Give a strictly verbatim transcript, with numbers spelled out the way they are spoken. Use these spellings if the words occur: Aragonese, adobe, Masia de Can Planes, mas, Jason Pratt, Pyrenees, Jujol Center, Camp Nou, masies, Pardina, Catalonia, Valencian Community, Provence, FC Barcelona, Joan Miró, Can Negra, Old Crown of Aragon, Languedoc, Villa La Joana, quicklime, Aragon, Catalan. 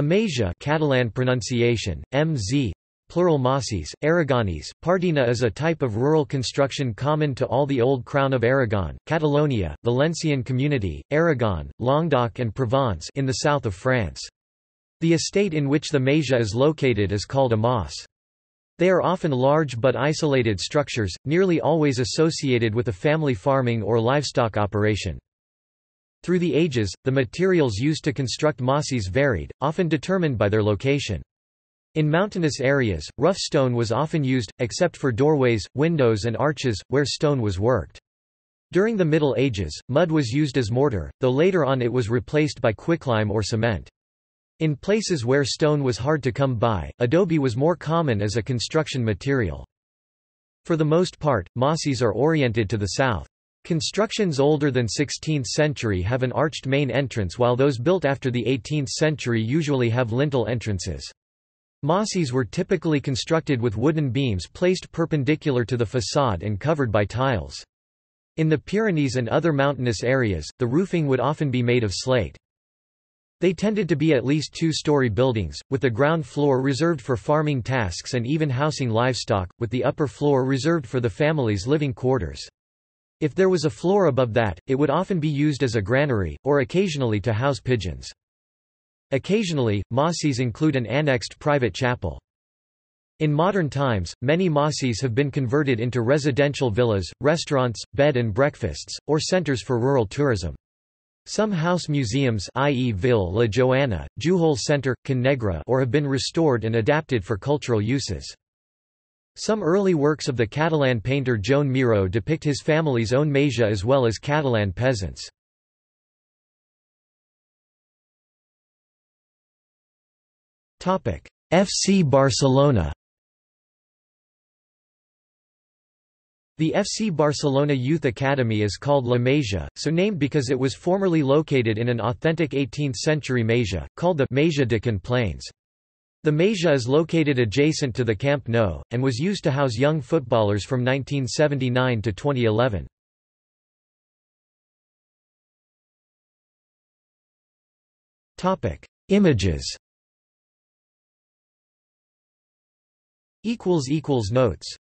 A Masia, Catalan pronunciation, M Z, plural masies, Aragonese, Pardina is a type of rural construction common to all the Old Crown of Aragon, Catalonia, Valencian Community, Aragon, Languedoc and Provence in the south of France. The estate in which the masia is located is called a mas. They are often large but isolated structures, nearly always associated with a family farming or livestock operation. Through the ages, the materials used to construct masies varied, often determined by their location. In mountainous areas, rough stone was often used, except for doorways, windows and arches, where stone was worked. During the Middle Ages, mud was used as mortar, though later on it was replaced by quicklime or cement. In places where stone was hard to come by, adobe was more common as a construction material. For the most part, masies are oriented to the south. Constructions older than sixteenth century have an arched main entrance, while those built after the eighteenth century usually have lintel entrances. Masies were typically constructed with wooden beams placed perpendicular to the façade and covered by tiles. In the Pyrenees and other mountainous areas, the roofing would often be made of slate. They tended to be at least two-story buildings, with the ground floor reserved for farming tasks and even housing livestock, with the upper floor reserved for the family's living quarters. If there was a floor above that, it would often be used as a granary, or occasionally to house pigeons. Occasionally, masies include an annexed private chapel. In modern times, many masies have been converted into residential villas, restaurants, bed and breakfasts, or centers for rural tourism. Some house museums, that is Villa La Joana, Jujol Center, Can Negra, or have been restored and adapted for cultural uses. Some early works of the Catalan painter Joan Miró depict his family's own masia as well as Catalan peasants. F C Barcelona. The F C Barcelona Youth Academy is called La Masia, so named because it was formerly located in an authentic eighteenth-century masia, called the Masia de Can Planes. The masia is located adjacent to the Camp Nou, and was used to house young footballers from nineteen seventy-nine to twenty eleven. Images. Notes